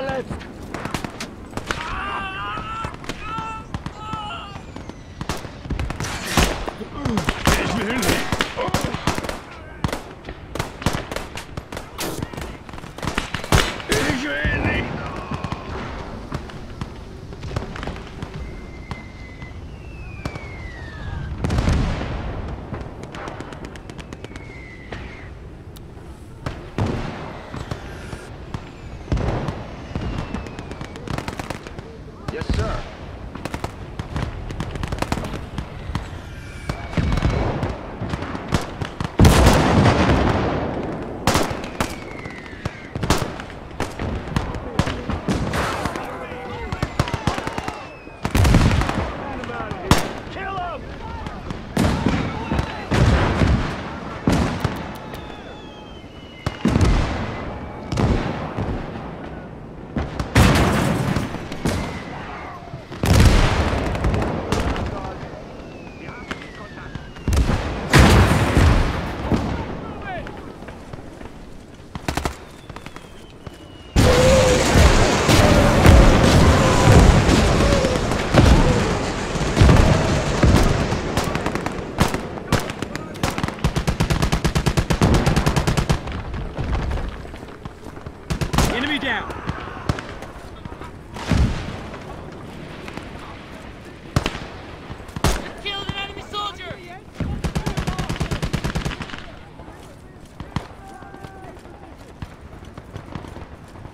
Bullets!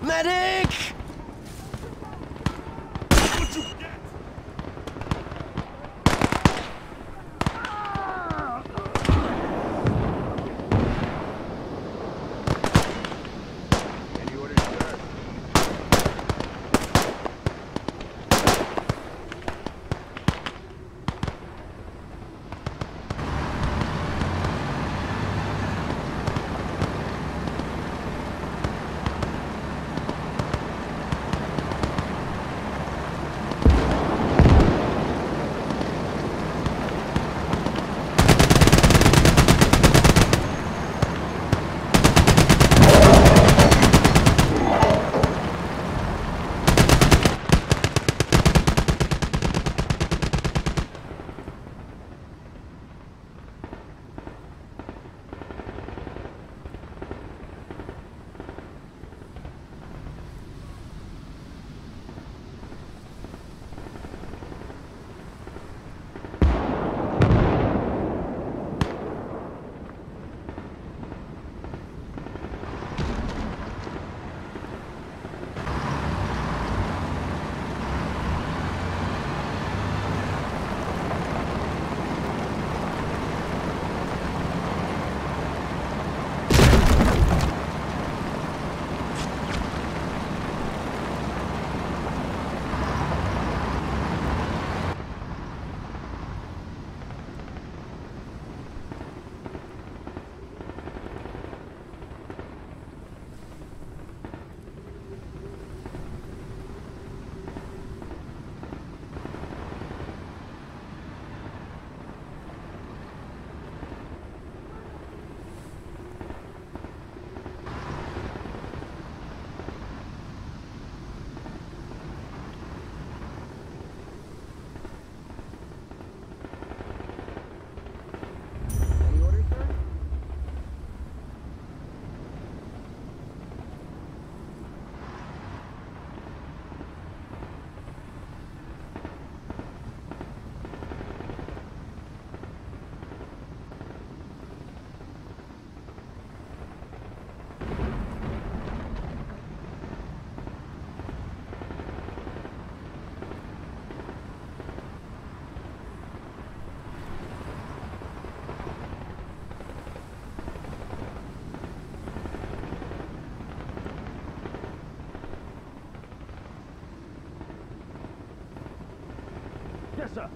Medic! Yes, sir.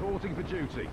reporting for duty.